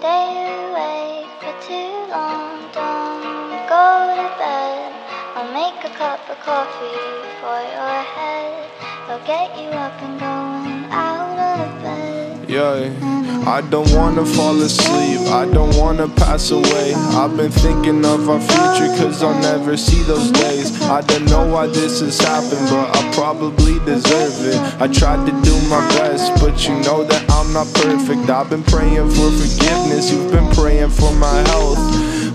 stay awake for too long. Don't go to bed. I'll make a cup of coffee for your head. I'll get you up and going out of bed. Yeah. I don't wanna fall asleep, I don't wanna pass away. I've been thinking of our future, cause I'll never see those days. I don't know why this has happened, but I probably deserve it. I tried to do my best, but you know that I'm not perfect. I've been praying for forgiveness, you've been praying for my health.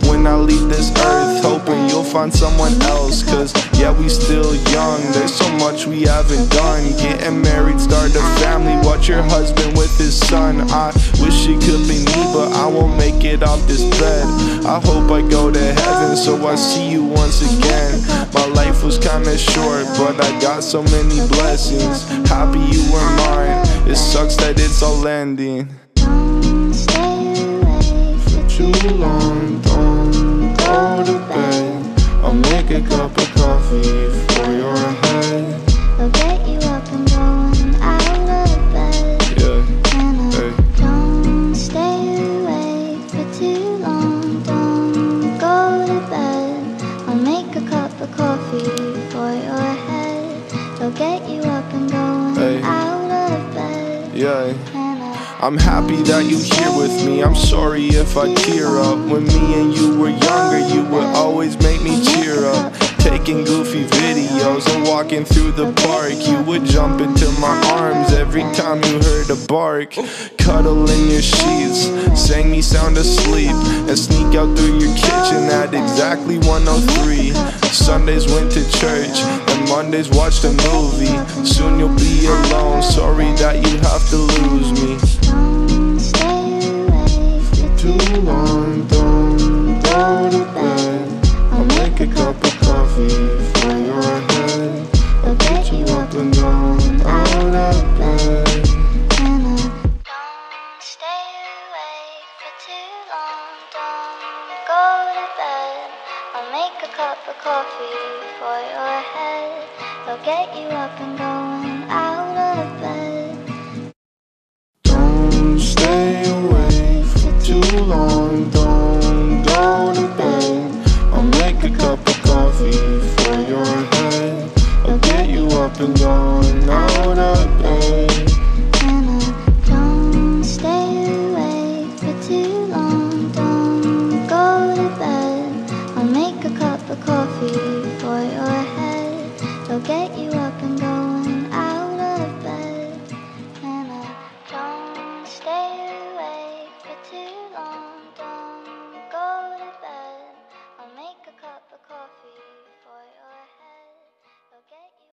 When I leave this earth, hoping you'll find someone else. Cause yeah, we still young, there's so much we haven't done. Getting married, start a family, watch your husband with his son. I wish it could be me, but I won't make it off this bed. I hope I go to heaven, so I see you once again. My life was kinda short, but I got so many blessings. Happy you were mine, it sucks that it's all ending. Don't stay awake for too long, don't go to bed. I'll make a cup of coffee for your head. I'll get you up and going out of bed. Yeah. And I don't stay awake for too long. Don't go to bed. I'll make a cup of coffee for your head. I'll get you up and going out of bed. Yeah. I'm happy that you're here with me, I'm sorry if I tear up. When me and you were younger, you would always make me cheer up. Taking goofy videos and walking through the park, you would jump into my arms every time you heard a bark. Cuddle in your sheets, sang me sound asleep, and sneak out through your kitchen at exactly 1:03. Sundays went to church, and Mondays watched a movie. Soon you'll be alone, sorry that you have to lose me. Don't stay away for too long, don't go to bed. I'll make a cup of coffee for your head. I'll get you up and down out of bed. Don't stay awake for too long, don't go to bed. I'll make a cup of coffee for your head. I'll get you up and going out.